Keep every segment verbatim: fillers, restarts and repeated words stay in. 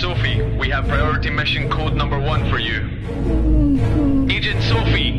Sophie, we have priority mission code number one for you. Agent Sophie!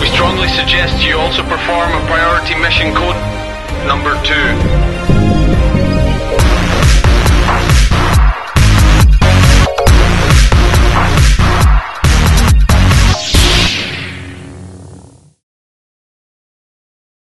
We strongly suggest you also perform a priority mission code number two.